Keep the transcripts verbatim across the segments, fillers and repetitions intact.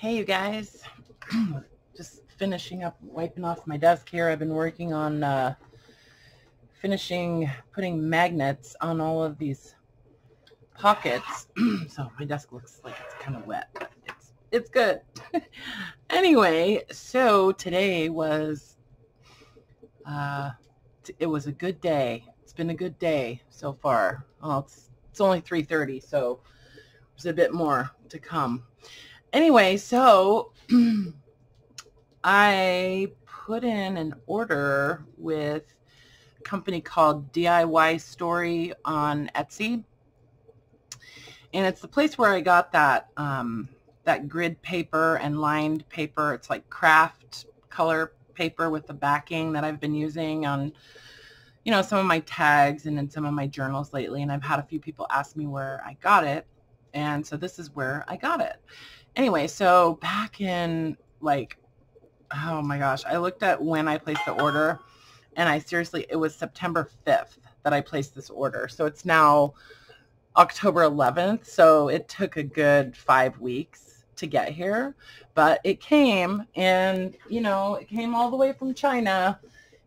Hey you guys, just finishing up wiping off my desk here. I've been working on uh, finishing putting magnets on all of these pockets. So my desk looks like it's kind of wet, but it's, it's good. Anyway, so today was, uh, t it was a good day. It's been a good day so far. Well, it's, it's only three thirty, so there's a bit more to come. Anyway, so I put in an order with a company called D I Y Story on Etsy, and it's the place where I got that um, that grid paper and lined paper. It's like craft color paper with the backing that I've been using on, you know, some of my tags and in some of my journals lately. And I've had a few people ask me where I got it, and so this is where I got it. Anyway, so back in, like, oh my gosh, I looked at when I placed the order, and I seriously, it was September fifth that I placed this order. So it's now October eleventh, so it took a good five weeks to get here, but it came, and, you know, it came all the way from China,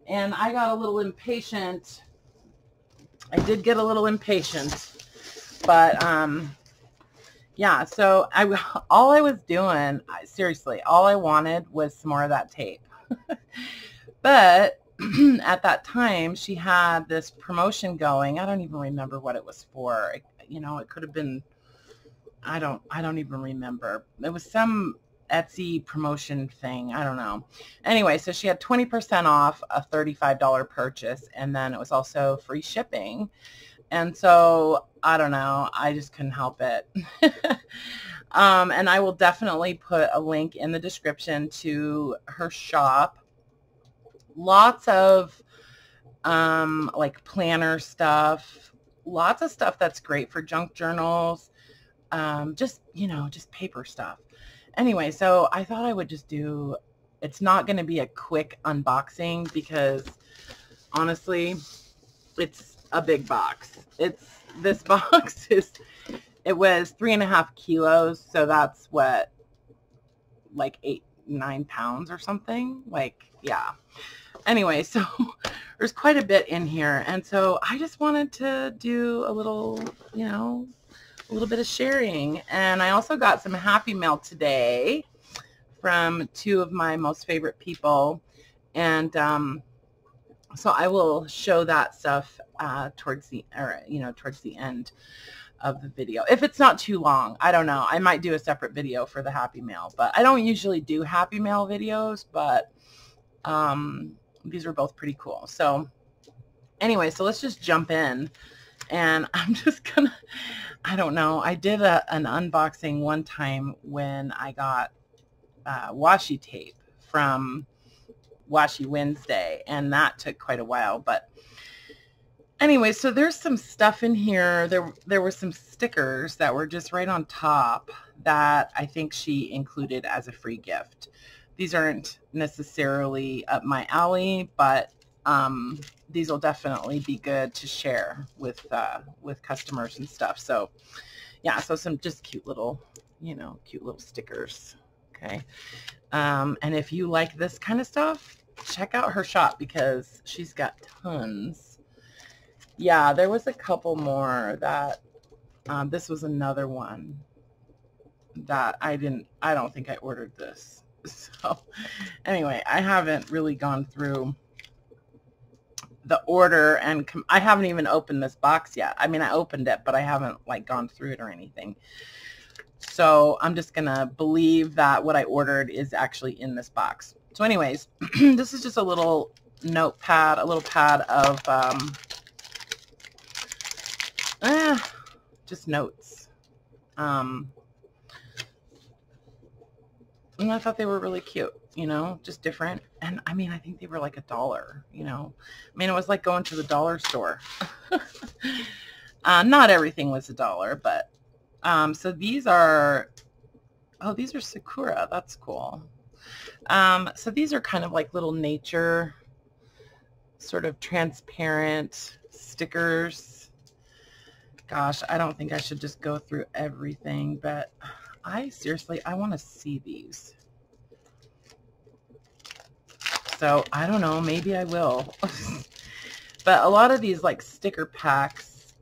and I got a little impatient. I did get a little impatient, but, um... yeah, so I, all I was doing, I, seriously, all I wanted was some more of that tape. But at that time, she had this promotion going. I don't even remember what it was for. It, you know, it could have been, I don't, I don't even remember. It was some Etsy promotion thing. I don't know. Anyway, so she had twenty percent off a thirty-five dollar purchase, and then it was also free shipping. And so, I don't know, I just couldn't help it. um, and I will definitely put a link in the description to her shop. Lots of, um, like, planner stuff. Lots of stuff that's great for junk journals. Um, just, you know, just paper stuff. Anyway, so I thought I would just do, it's not going to be a quick unboxing because, honestly, it's a big box. It's this box is it was three and a half kilos, so that's what, like eight nine pounds or something, like, yeah. Anyway, so there's quite a bit in here, and so I just wanted to do a little, you know, a little bit of sharing. And I also got some happy mail today from two of my most favorite people, and um so I will show that stuff uh, towards the, or, you know, towards the end of the video. If it's not too long, I don't know. I might do a separate video for the Happy Mail, but I don't usually do Happy Mail videos, but um, these are both pretty cool. So anyway, so let's just jump in, and I'm just gonna, I don't know. I did a, an unboxing one time when I got uh, washi tape from Washi Wednesday, and that took quite a while. But anyway, so there's some stuff in here. There there were some stickers that were just right on top that I think she included as a free gift. These aren't necessarily up my alley, but um, these will definitely be good to share with uh, with customers and stuff. So yeah, so some just cute little, you know, cute little stickers. Okay. Um, and if you like this kind of stuff, check out her shop because she's got tons. Yeah, there was a couple more that, um, this was another one that I didn't, I don't think I ordered this. So anyway, I haven't really gone through the order, and com I haven't even opened this box yet. I mean, I opened it, but I haven't like gone through it or anything. So I'm just going to believe that what I ordered is actually in this box. So anyways, this is just a little notepad, a little pad of um, eh, just notes. Um, and I thought they were really cute, you know, just different. And I mean, I think they were like a dollar, you know. I mean, it was like going to the dollar store. uh, not everything was a dollar, but. Um, so these are, oh, these are Sakura. That's cool. Um, so these are kind of like little nature, sort of transparent stickers. Gosh, I don't think I should just go through everything, but I seriously, I want to see these. So I don't know, maybe I will. But a lot of these like sticker packs,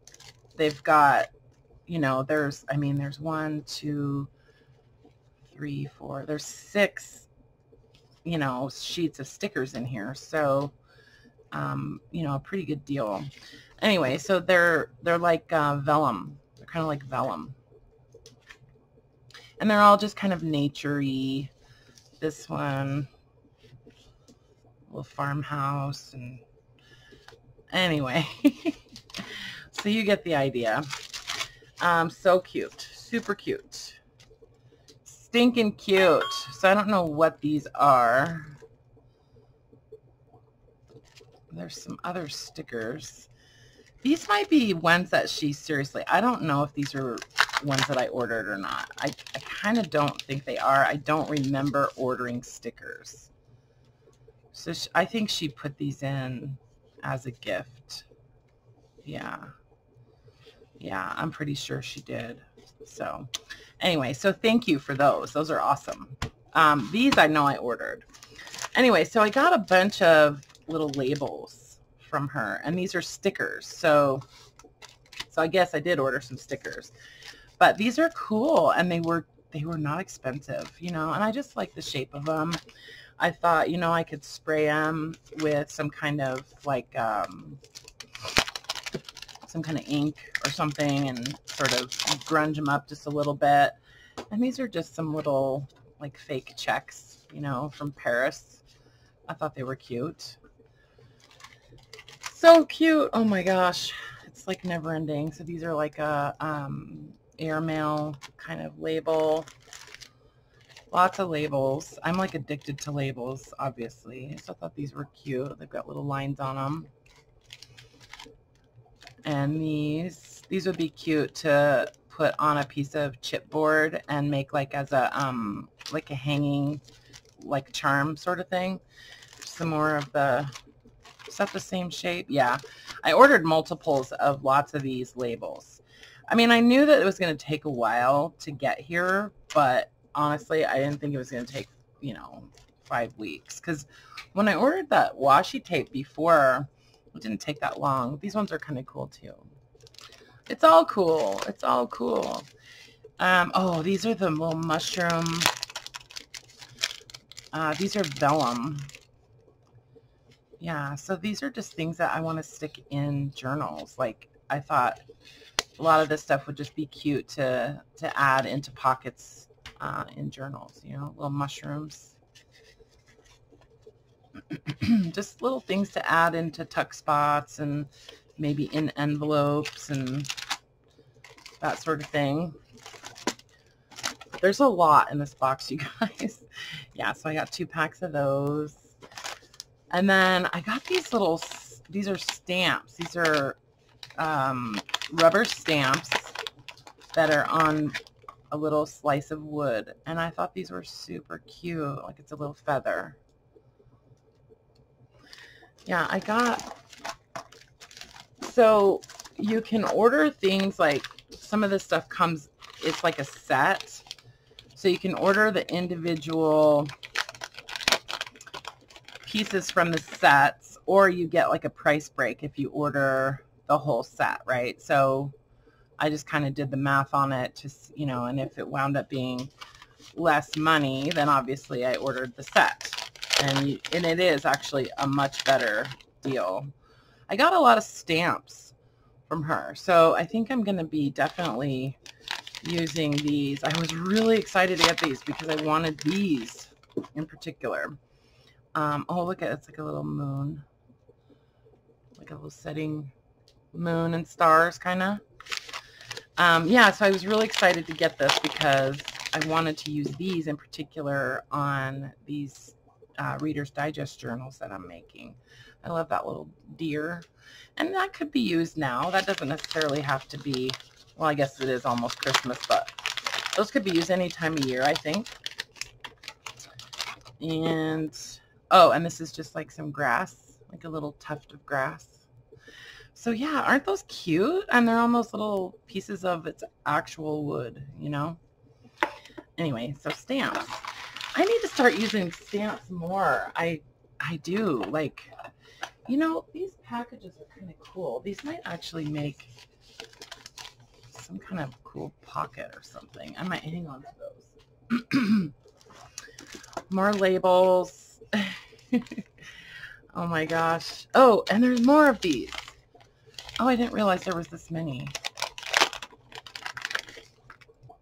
they've got, you know, there's, I mean, there's one, two, three, four, there's six, you know, sheets of stickers in here. So, um, you know, a pretty good deal. Anyway, so they're, they're like uh, vellum. They're kind of like vellum. And they're all just kind of nature-y. This one, little farmhouse, and anyway, so you get the idea. Um, so cute, super cute, stinking cute. So I don't know what these are. There's some other stickers. These might be ones that she, seriously, I don't know if these are ones that I ordered or not. I, I kind of don't think they are. I don't remember ordering stickers. So she, I think she put these in as a gift. Yeah. Yeah, I'm pretty sure she did. So anyway, so thank you for those. Those are awesome. Um, these I know I ordered. Anyway, so I got a bunch of little labels from her, and these are stickers. So, so I guess I did order some stickers, but these are cool, and they were, they were not expensive, you know, and I just like the shape of them. I thought, you know, I could spray them with some kind of like um, some kind of ink or something and sort of grunge them up just a little bit. And these are just some little like fake checks, you know, from Paris. I thought they were cute. So cute. Oh my gosh. It's like never ending. So these are like a um, airmail kind of label. Lots of labels. I'm like addicted to labels, obviously. So I thought these were cute. They've got little lines on them. And these, these would be cute to put on a piece of chipboard and make like as a, um, like a hanging, like charm sort of thing. Some more of the, is that the same shape? Yeah. I ordered multiples of lots of these labels. I mean, I knew that it was going to take a while to get here, but honestly, I didn't think it was going to take, you know, five weeks. Because when I ordered that washi tape before, it didn't take that long. These ones are kind of cool, too. It's all cool. It's all cool. Um, oh, these are the little mushroom. Uh, these are vellum. Yeah, so these are just things that I want to stick in journals. Like, I thought a lot of this stuff would just be cute to, to add into pockets Uh, in journals, you know, little mushrooms. Just little things to add into tuck spots and maybe in envelopes and that sort of thing. There's a lot in this box, you guys. Yeah, so I got two packs of those. And then I got these little, these are stamps. These are um, rubber stamps that are on a little slice of wood, and I thought these were super cute. Like, it's a little feather. Yeah, I got, so you can order things like, some of this stuff comes, it's like a set, so you can order the individual pieces from the sets, or you get like a price break if you order the whole set, right? So I just kind of did the math on it, just, you know, and if it wound up being less money, then obviously I ordered the set. And, you, and it is actually a much better deal. I got a lot of stamps from her, so I think I'm going to be definitely using these. I was really excited to get these because I wanted these in particular. Um, oh, look at it. It's like a little moon, like a little setting moon and stars kind of. Um, yeah, so I was really excited to get this because I wanted to use these in particular on these uh, Reader's Digest journals that I'm making. I love that little deer. And that could be used now. That doesn't necessarily have to be, well, I guess it is almost Christmas, but those could be used any time of year, I think. And, oh, and this is just like some grass, like a little tuft of grass. So yeah, aren't those cute? And they're almost little pieces of its actual wood, you know? anyway, so stamps. I need to start using stamps more. I I do. Like, you know, these packages are kind of cool. These might actually make some kind of cool pocket or something. I might hang on to those. More labels. Oh my gosh. Oh, and there's more of these. Oh, I didn't realize there was this many.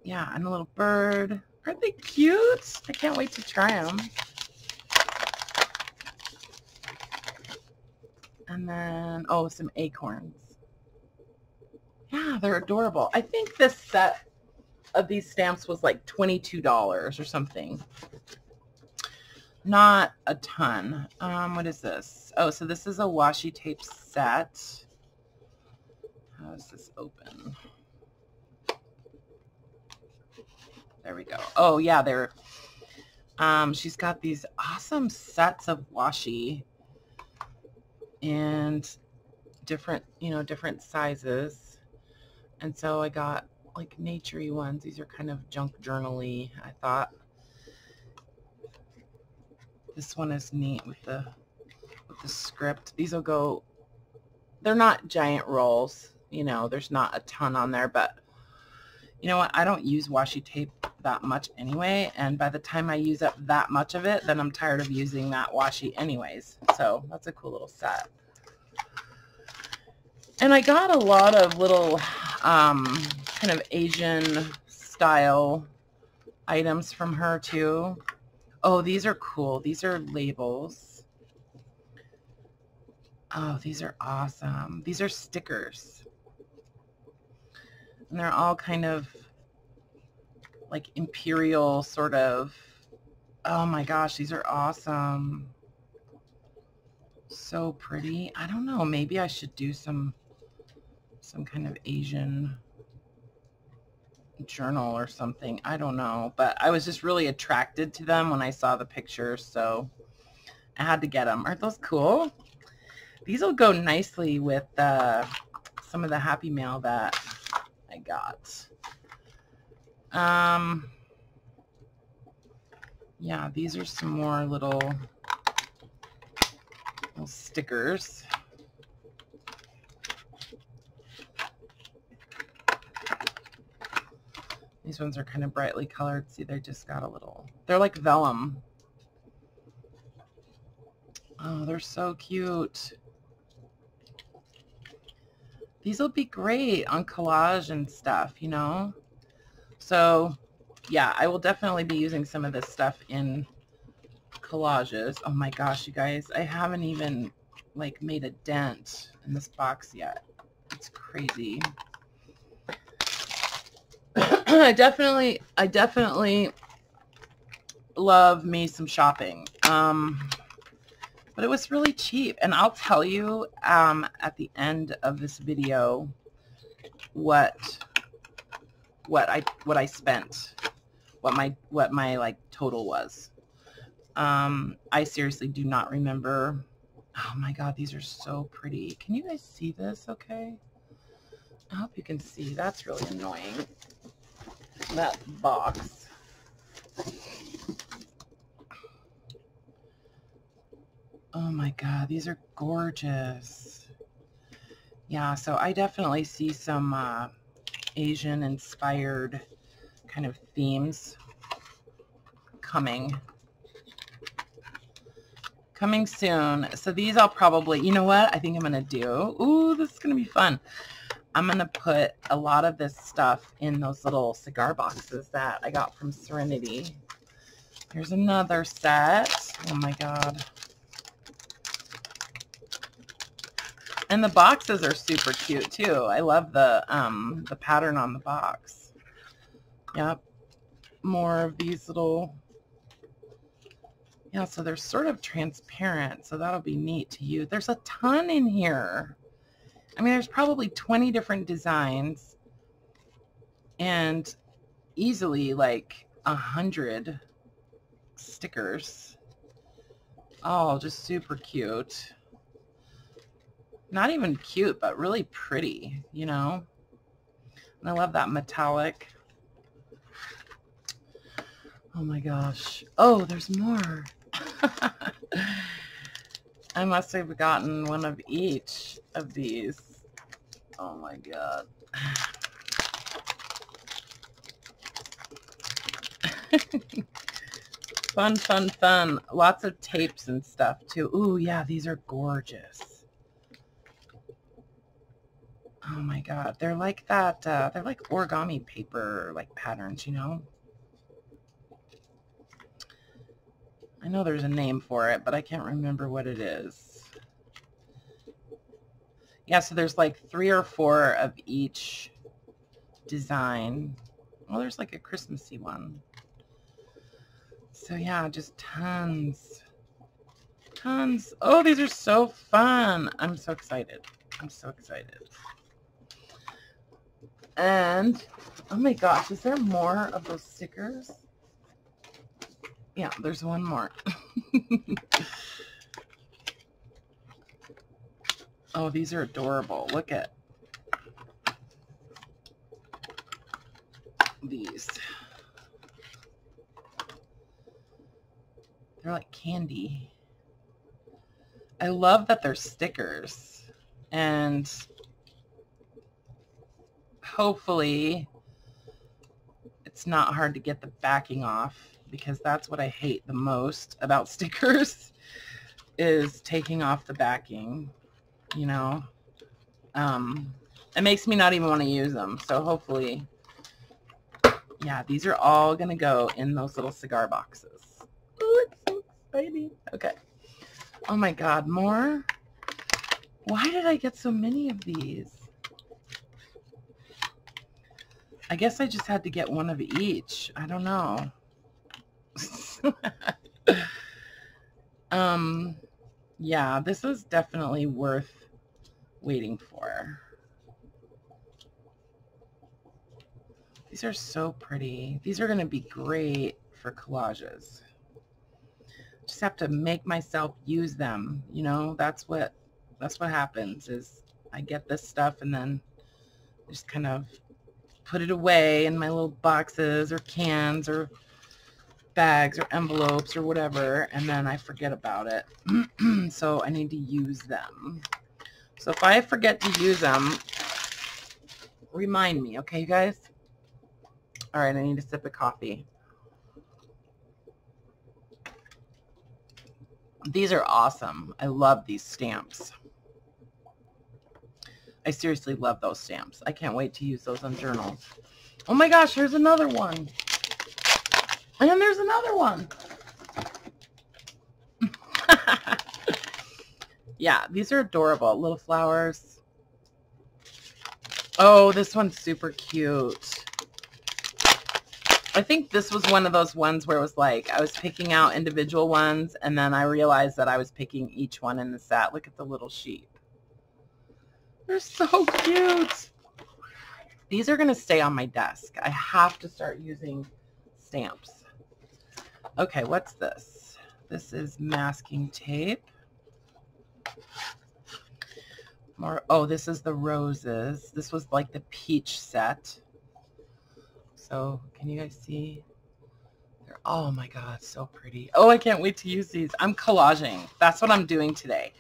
Yeah, and a little bird. Aren't they cute? I can't wait to try them. And then, oh, some acorns. Yeah, they're adorable. I think this set of these stamps was like twenty-two dollars or something. Not a ton. Um, what is this? Oh, so this is a washi tape set. How is this open? There we go. Oh, yeah, they're, um, she's got these awesome sets of washi and different, you know, different sizes. And so I got like nature-y ones. These are kind of junk journal-y, I thought. This one is neat with the with the script. These will go, they're not giant rolls, you know, there's not a ton on there, but you know what, I don't use washi tape that much anyway, and by the time I use up that much of it, then I'm tired of using that washi anyways. So that's a cool little set. And I got a lot of little um, kind of Asian style items from her too. Oh, these are cool. These are labels. Oh, these are awesome. These are stickers. And they're all kind of like imperial sort of. Oh my gosh, these are awesome. So pretty. I don't know. Maybe I should do some some kind of Asian journal or something. I don't know, but I was just really attracted to them when I saw the pictures, so I had to get them. Aren't those cool? These will go nicely with uh, some of the happy mail that I got. Um, yeah, these are some more little, little stickers. These ones are kind of brightly colored. See, they just got a little, they're like vellum. Oh, they're so cute. These will be great on collage and stuff, you know? So, yeah, I will definitely be using some of this stuff in collages. Oh my gosh, you guys, I haven't even, like, made a dent in this box yet. It's crazy. I definitely, I definitely love me some shopping, um, but it was really cheap. And I'll tell you um, at the end of this video what what I what I spent, what my what my like total was. Um, I seriously do not remember. Oh my God, these are so pretty. Can you guys see this? Okay, I hope you can see. That's really annoying. That box. Oh my God, these are gorgeous. Yeah, so I definitely see some uh, Asian inspired kind of themes coming coming soon. So these I'll probably, you know what, I think I'm gonna do, ooh, this is gonna be fun. I'm going to put a lot of this stuff in those little cigar boxes that I got from Serenity. Here's another set. Oh my God. And the boxes are super cute too. I love the, um, the pattern on the box. Yep. More of these little, yeah, so they're sort of transparent. So that'll be neat to use. There's a ton in here. I mean, there's probably twenty different designs and easily like a hundred stickers. Oh, just super cute. Not even cute, but really pretty, you know? And I love that metallic. Oh my gosh. Oh, there's more. I must have gotten one of each of these. Oh my God. Fun, fun, fun. Lots of tapes and stuff too. Ooh, yeah, these are gorgeous. Oh my God. They're like that, uh, they're like origami paper, like patterns, you know? I know there's a name for it, but I can't remember what it is. Yeah, so there's like three or four of each design. Well, there's like a Christmassy one. So yeah, just tons, tons. Oh, these are so fun. I'm so excited. I'm so excited. And, oh my gosh, is there more of those stickers? Yeah, there's one more. Oh, these are adorable. Look at these. They're like candy. I love that they're stickers. And hopefully it's not hard to get the backing off, because that's what I hate the most about stickers is taking off the backing, you know. Um, it makes me not even want to use them. So hopefully, yeah, these are all going to go in those little cigar boxes. Ooh, it's so exciting. Okay. Oh my God, more? Why did I get so many of these? I guess I just had to get one of each. I don't know. um yeah, this is definitely worth waiting for. These are so pretty. These are going to be great for collages. Just have to make myself use them, you know. That's what that's what happens is I get this stuff and then just kind of put it away in my little boxes or cans or bags or envelopes or whatever, and then I forget about it. So I need to use them. So if I forget to use them, remind me, okay, you guys? All right, I need a sip of coffee. These are awesome. I love these stamps. I seriously love those stamps. I can't wait to use those on journals. Oh my gosh, here's another one. And then there's another one. Yeah, these are adorable. Little flowers. Oh, this one's super cute. I think this was one of those ones where it was like, I was picking out individual ones, and then I realized that I was picking each one in the set. Look at the little sheep. They're so cute. These are going to stay on my desk. I have to start using stamps. Okay, what's this? This is masking tape. More. Oh, this is the roses. This was like the peach set. So, can you guys see? They're, oh my God, so pretty. Oh, I can't wait to use these. I'm collaging. That's what I'm doing today.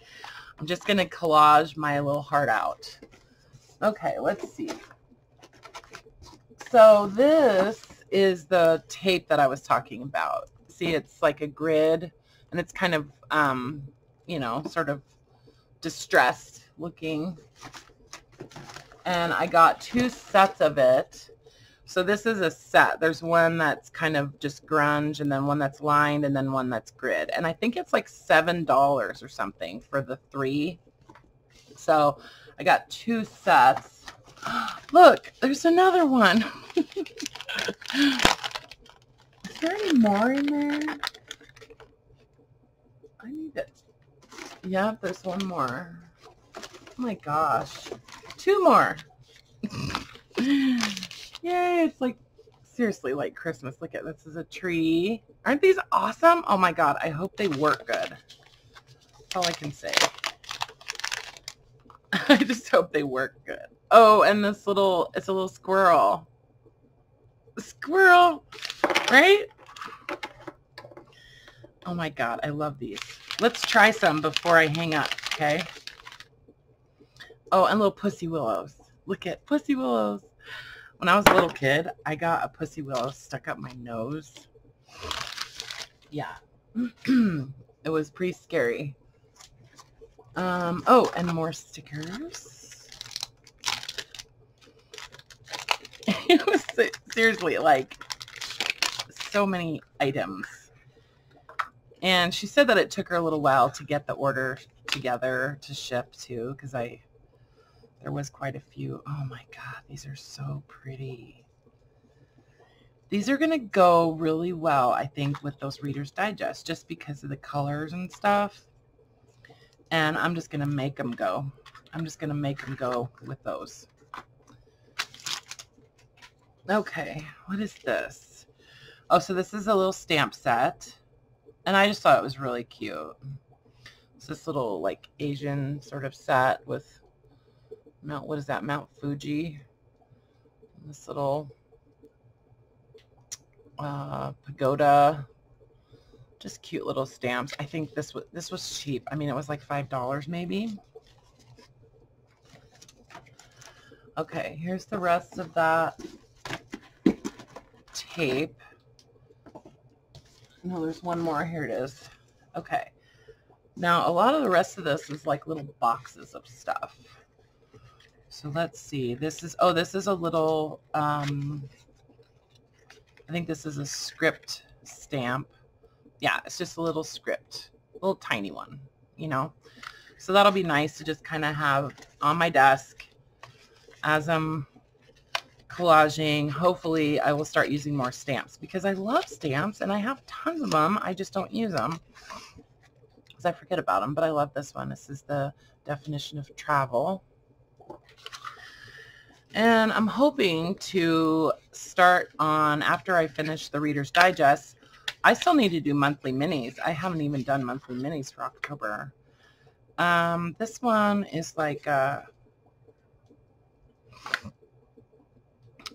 I'm just going to collage my little heart out. Okay, let's see. So, this is the tape that I was talking about. See, it's like a grid, and it's kind of, um, you know, sort of distressed looking. And I got two sets of it. So this is a set. There's one that's kind of just grunge, and then one that's lined, and then one that's grid. And I think it's like seven dollars or something for the three. So I got two sets. Look, there's another one. Is there any more in there? I need it. Yeah, there's one more. Oh my gosh. Two more. Yay, it's like, seriously, like Christmas. Look at this, is a tree. Aren't these awesome? Oh my God, I hope they work good. That's all I can say. I just hope they work good. Oh, and this little, it's a little squirrel. Squirrel, right? Oh my God, I love these. Let's try some before I hang up, okay? Oh, and little pussy willows. Look at pussy willows. When I was a little kid, I got a pussy willow stuck up my nose. Yeah. It was pretty scary. Um, oh, and more stickers. It was seriously like so many items. And she said that it took her a little while to get the order together to ship too, because I, there was quite a few. Oh my God, these are so pretty. These are going to go really well, I think, with those Reader's Digest, just because of the colors and stuff. And I'm just going to make them go. I'm just going to make them go with those. Okay, what is this? Oh, so this is a little stamp set. And I just thought it was really cute. It's this little, like, Asian sort of set with Mount, what is that, Mount Fuji. And this little... Uh, pagoda, just cute little stamps. I think this was this was cheap. I mean, it was like five dollars maybe. Okay, here's the rest of that tape. No, there's one more. Here it is. Okay, now a lot of the rest of this is like little boxes of stuff. So let's see. This is oh, this is a little. Um, I think this is a script stamp. Yeah, it's just a little script, a little tiny one, you know. So that'll be nice to just kind of have on my desk as I'm collaging. Hopefully I will start using more stamps because I love stamps and I have tons of them. I just don't use them because I forget about them, but I love this one. This is the definition of travel. And I'm hoping to start on, after I finish the Reader's Digest, I still need to do monthly minis. I haven't even done monthly minis for October. Um, this one is like, a,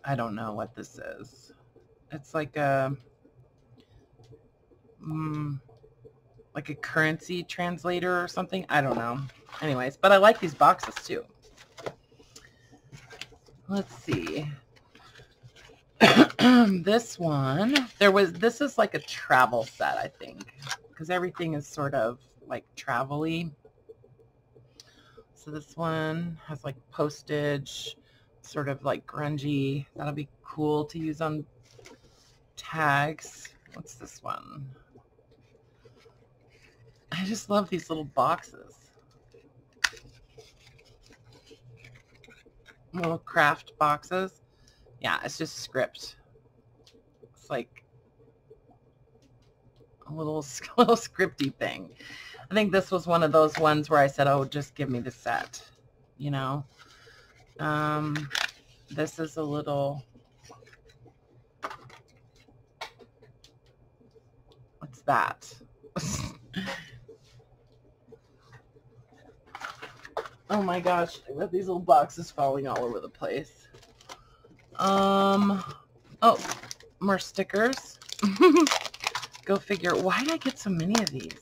I don't know what this is. It's like a, mm, like a currency translator or something. I don't know. Anyways, but I like these boxes too. Let's see. This one, there was, this is like a travel set, I think, because everything is sort of like travel-y. So this one has like postage, sort of like grungy. That'll be cool to use on tags. What's this one? I just love these little boxes. Little craft boxes. Yeah, it's just script. It's like a little, little scripty thing. I think this was one of those ones where I said, oh, just give me the set, you know. Um, this is a little, what's that? Oh my gosh, I got these little boxes falling all over the place. Um, oh, more stickers. Go figure. Why did I get so many of these?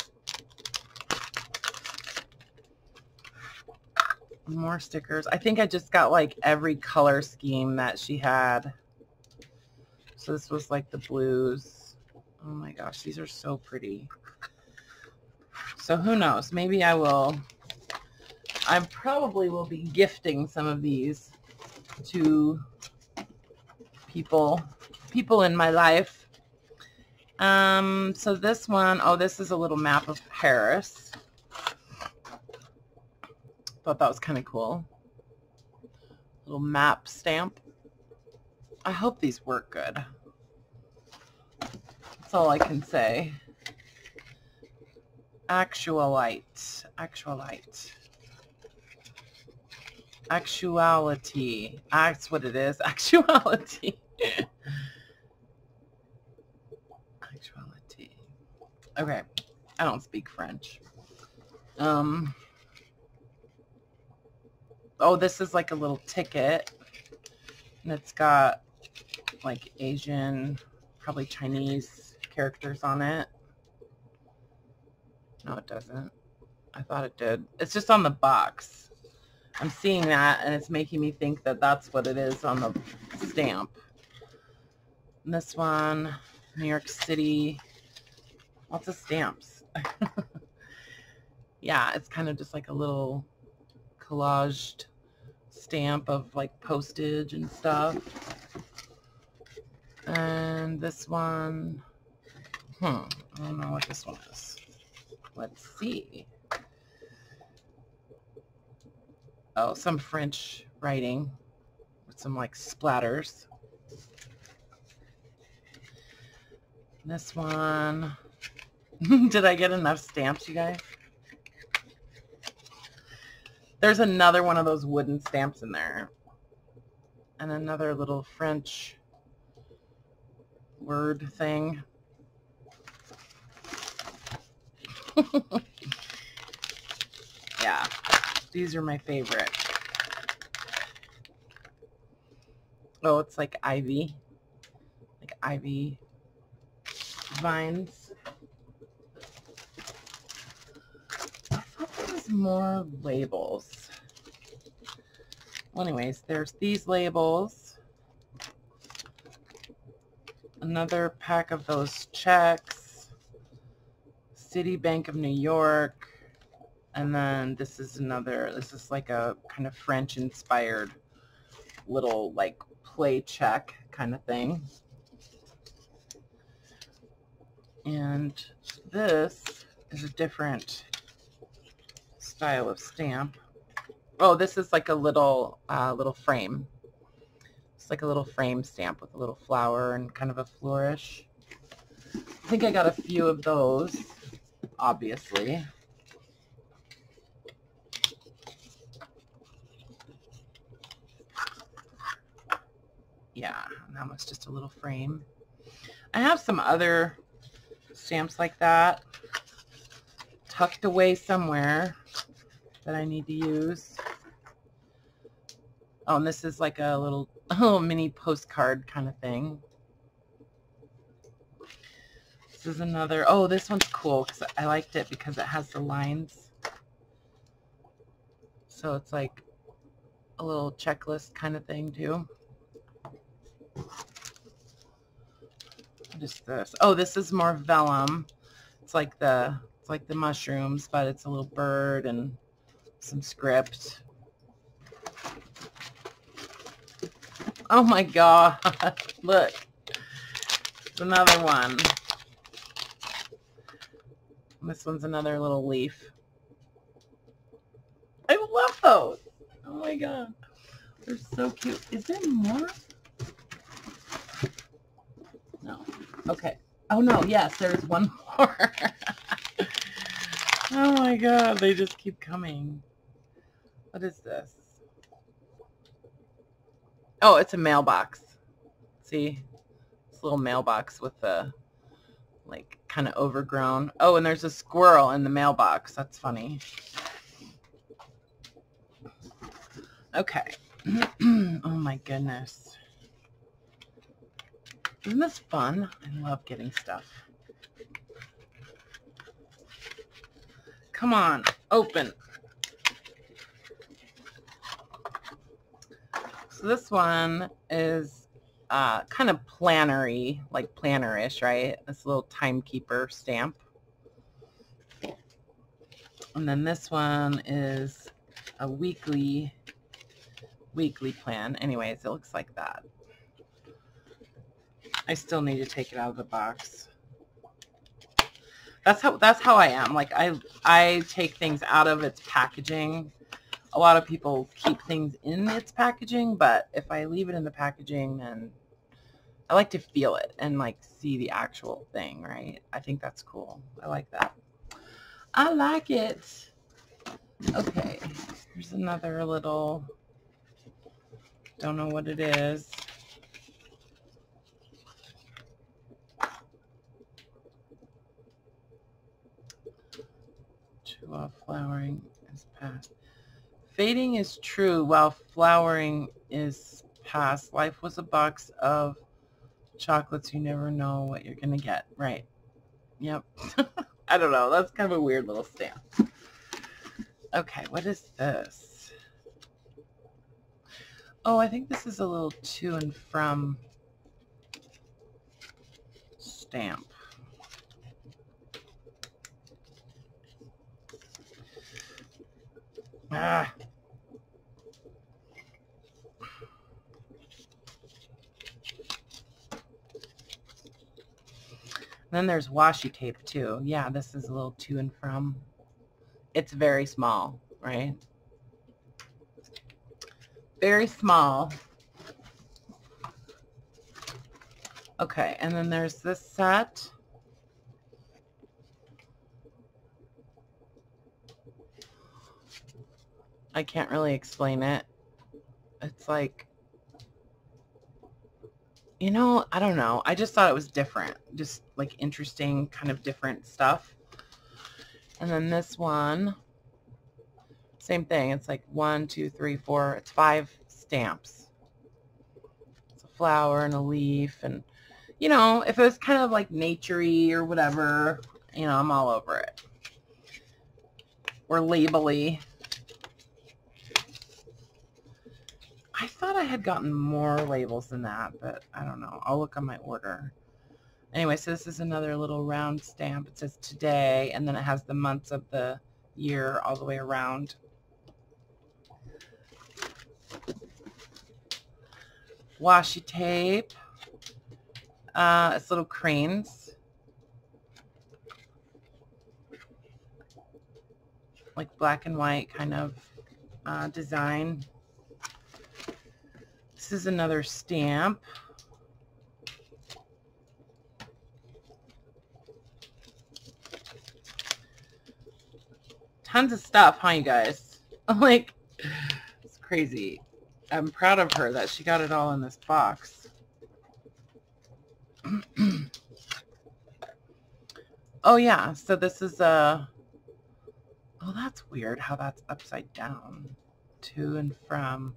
More stickers. I think I just got like every color scheme that she had. So this was like the blues. Oh my gosh, these are so pretty. So who knows? Maybe I will... I probably will be gifting some of these to people, people in my life. Um, so this one, oh, this is a little map of Paris. Thought that was kind of cool. Little map stamp. I hope these work good. That's all I can say. Actualite, actualite. Actuality. That's what it is. Actuality. Actuality. Okay. I don't speak French. Um. Oh, this is like a little ticket. And it's got like Asian, probably Chinese characters on it. No, it doesn't. I thought it did. It's just on the box. I'm seeing that, and it's making me think that that's what it is on the stamp. And this one, New York City. Lots of stamps. Yeah, it's kind of just like a little collaged stamp of like postage and stuff. And this one, hmm, I don't know what this one is. Let's see. Oh, some French writing with some like splatters. This one. Did I get enough stamps, you guys? There's another one of those wooden stamps in there. And another little French word thing. Yeah. These are my favorite. Oh, it's like ivy. Like ivy vines. I thought there was more labels. Well, anyways, there's these labels. Another pack of those checks. Citibank of New York. And then this is another, this is like a kind of French inspired little like play check kind of thing. And this is a different style of stamp. Oh, this is like a little, uh, little frame. It's like a little frame stamp with a little flower and kind of a flourish. I think I got a few of those, obviously. Yeah, and that was just a little frame. I have some other stamps like that tucked away somewhere that I need to use. Oh, and this is like a little, little mini postcard kind of thing. This is another, oh, this one's cool because I liked it because it has the lines. So it's like a little checklist kind of thing too. What is this? Oh, this is more vellum. It's like the it's like the mushrooms, but it's a little bird and some script. Oh my god. Look. It's another one. And this one's another little leaf. I love those. Oh my god. They're so cute. Is there more? No. Okay. Oh, no. Yes, there's one more. Oh, my God. They just keep coming. What is this? Oh, it's a mailbox. See? It's a little mailbox with the, like, kind of overgrown. Oh, and there's a squirrel in the mailbox. That's funny. Okay. Oh, my goodness. Isn't this fun? I love getting stuff. Come on, open. So this one is uh, kind of plannery, like planner-ish, right? This little timekeeper stamp. And then this one is a weekly, weekly plan. Anyways, it looks like that. I still need to take it out of the box. That's how that's how I am. Like I I take things out of its packaging. A lot of people keep things in its packaging, but if I leave it in the packaging, then I like to feel it and like see the actual thing, right? I think that's cool. I like that. I like it. Okay. Here's another little, don't know what it is. While flowering is past, fading is true while flowering is past. Life was a box of chocolates. You never know what you're gonna get, right? Yep. I don't know. That's kind of a weird little stamp. Okay, what is this? Oh, I think this is a little to and from stamp. Ah. Then there's washi tape too. Yeah, this is a little to and from. It's very small, right? Very small. Okay, and then there's this set. I can't really explain it. It's like, you know, I don't know. I just thought it was different. Just like interesting, kind of different stuff. And then this one, same thing. It's like one, two, three, four, it's five stamps. It's a flower and a leaf. And, you know, if it was kind of like nature-y or whatever, you know, I'm all over it. Or label-y. I thought I had gotten more labels than that, but I don't know. I'll look on my order. Anyway, so this is another little round stamp. It says today, and then it has the months of the year all the way around. Washi tape. Uh, it's little cranes. Like black and white kind of uh, design. This is another stamp. Tons of stuff, huh, you guys? Like, it's crazy. I'm proud of her that she got it all in this box. Oh, yeah. So this is a... Oh, that's weird how that's upside down. To and from...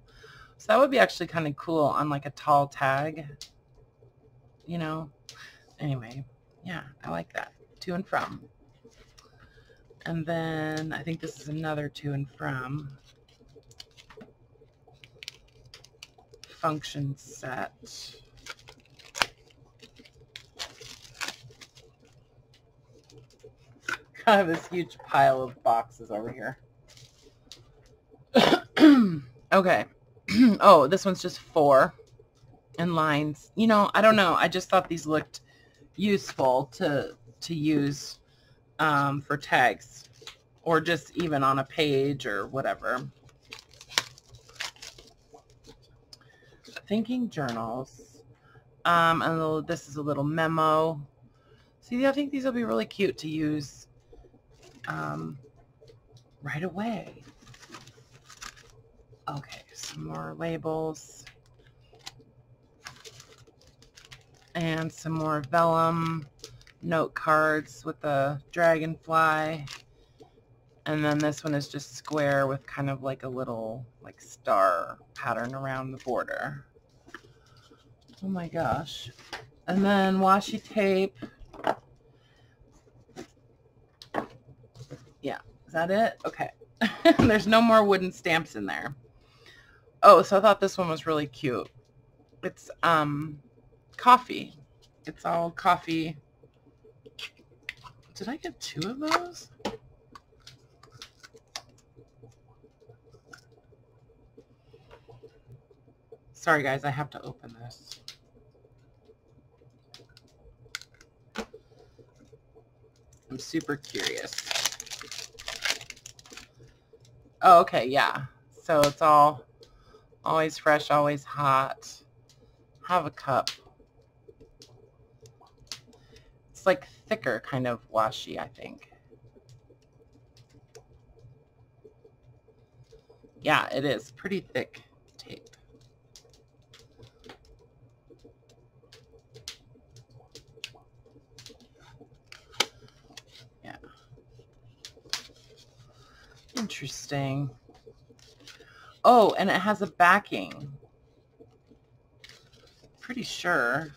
So that would be actually kind of cool on like a tall tag, you know? Anyway, yeah, I like that. To and from. And then I think this is another to and from. Function set. Kind of this huge pile of boxes over here. Okay. Oh, this one's just four and lines. You know, I don't know. I just thought these looked useful to to use um, for tags or just even on a page or whatever. Thinking journals. Um, and a little, this is a little memo. See, I think these will be really cute to use um, right away. Okay. Some more labels and some more vellum note cards with the dragonfly, and then this one is just square with kind of like a little like star pattern around the border. Oh my gosh. And then washi tape. Yeah, is that it? Okay. There's no more wooden stamps in there. Oh, so I thought this one was really cute. It's um, coffee. It's all coffee. Did I get two of those? Sorry, guys. I have to open this. I'm super curious. Oh, okay. Yeah. So it's all... Always fresh, always hot. Have a cup. It's like thicker kind of washi, I think. Yeah, it is. Pretty thick tape. Yeah. Interesting. Oh, and it has a backing. Pretty sure.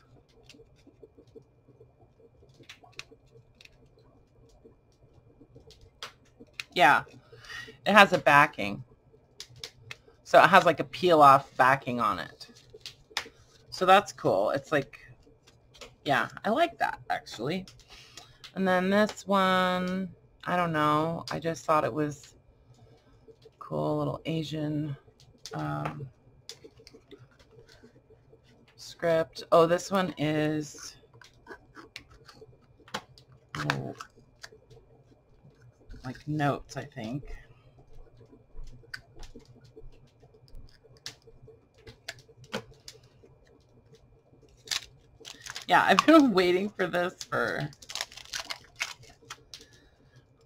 Yeah, it has a backing. So it has like a peel off backing on it. So that's cool. It's like, yeah, I like that actually. And then this one, I don't know. I just thought it was cool, little Asian um, script. Oh, this one is, oh, like notes, I think. Yeah, I've been waiting for this for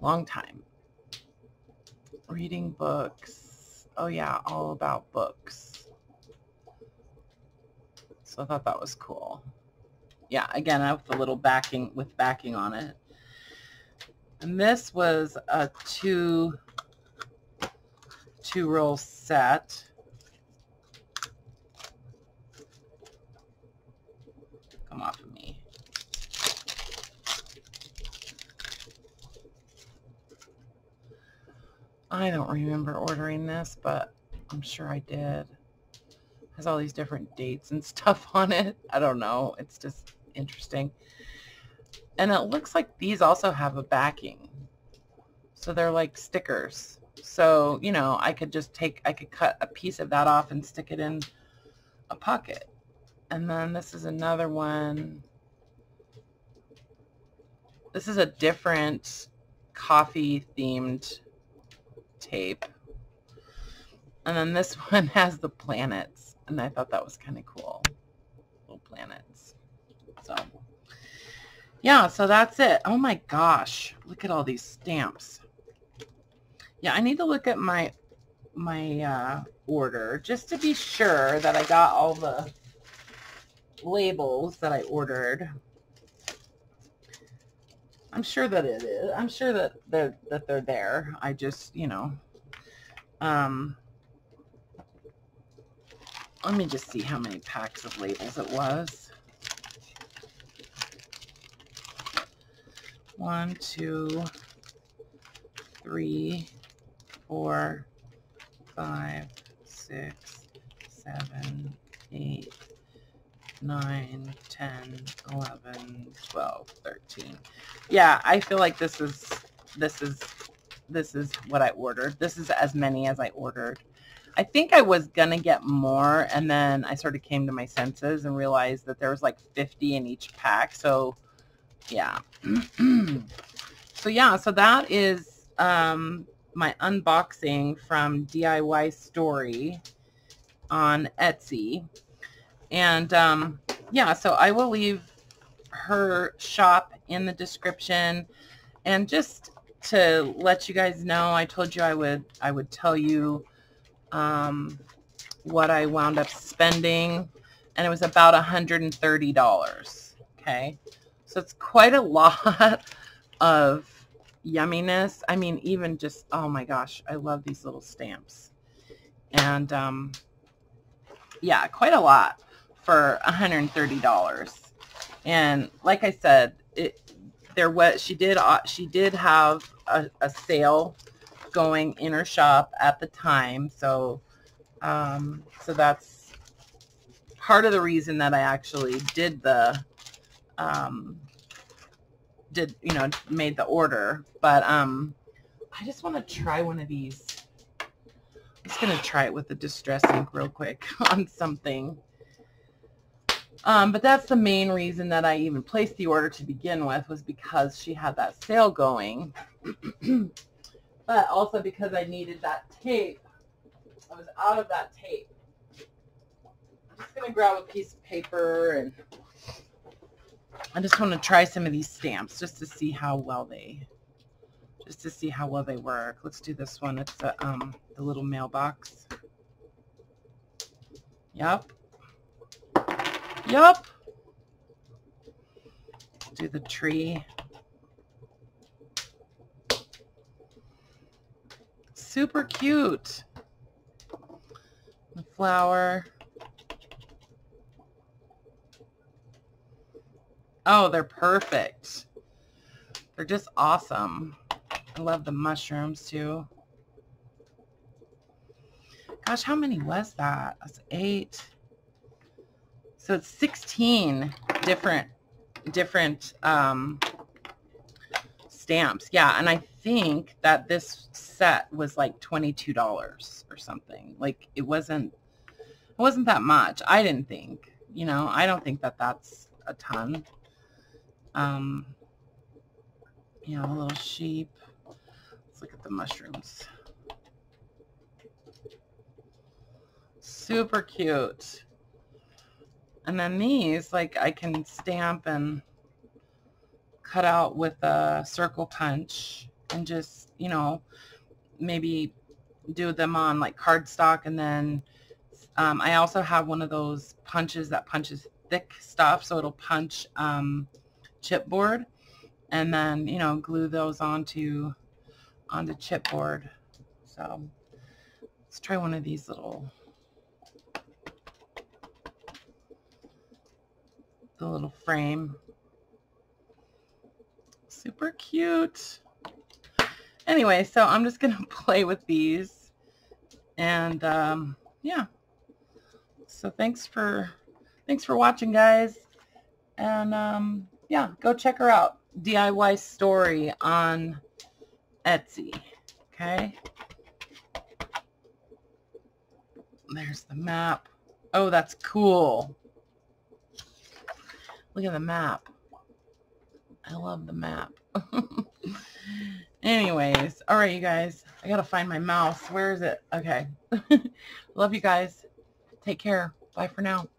a long time. Reading books. Oh yeah, all about books. So I thought that was cool. Yeah, again, I have the little backing with backing on it. And this was a two, two roll set. Come off of me. I don't remember ordering this, but I'm sure I did. It has all these different dates and stuff on it. I don't know. It's just interesting. And it looks like these also have a backing. So they're like stickers. So, you know, I could just take, I could cut a piece of that off and stick it in a pocket. And then this is another one. This is a different coffee themed tape. And then this one has the planets. And I thought that was kind of cool. Little planets. So, yeah, so that's it. Oh my gosh, look at all these stamps. Yeah, I need to look at my my uh, order just to be sure that I got all the labels that I ordered. I'm sure that it is. I'm sure that they're, that they're there. I just, you know, um, let me just see how many packs of labels it was. One, two, three, four, five, six, seven, eight, nine, ten, eleven, twelve, thirteen. Yeah, I feel like this is this is this is what I ordered. This is as many as I ordered. I think I was gonna get more, and then I sort of came to my senses and realized that there was like fifty in each pack. So yeah. So yeah, so that is um, my unboxing from D I Y Story on Etsy. And um, yeah, so I will leave her shop in the description. And just to let you guys know, I told you I would I would tell you um, what I wound up spending, and it was about one hundred thirty dollars. Okay. So it's quite a lot of yumminess. I mean, even just, oh my gosh, I love these little stamps. And um, yeah, quite a lot for one hundred thirty dollars. And like I said, it there was she did she did have a, a sale going in her shop at the time. So um, so that's part of the reason that I actually did the um did you know made the order. But um I just want to try one of these. I'm just gonna try it with the distress ink real quick on something. Um but that's the main reason that I even placed the order to begin with, was because she had that sale going. But also because I needed that tape. I was out of that tape. I'm just gonna grab a piece of paper, and I just want to try some of these stamps just to see how well they, just to see how well they work. Let's do this one. It's the, um, the little mailbox. Yep. Yep. Do the tree. Super cute. The flower. Oh, they're perfect. They're just awesome. I love the mushrooms too. Gosh, how many was that? That's eight. So it's sixteen different different um, stamps. Yeah, and I think that this set was like twenty-two dollars or something. Like it wasn't it wasn't that much. I didn't think. You know, I don't think that that's a ton. Um, you know, a little sheep. Let's look at the mushrooms. Super cute. And then these, like, I can stamp and cut out with a circle punch and just, you know, maybe do them on like cardstock. And then um, I also have one of those punches that punches thick stuff, so it'll punch um, chipboard, and then, you know, glue those onto onto chipboard. So let's try one of these little the little frame. Super cute. Anyway, so I'm just gonna play with these, and um, yeah. So thanks for thanks for watching, guys, and um, yeah, go check her out. D I Y Story on Etsy. Okay. There's the map. Oh, that's cool. Look at the map. I love the map. Anyways, all right, you guys. I gotta find my mouse. Where is it? Okay. Love you guys. Take care. Bye for now.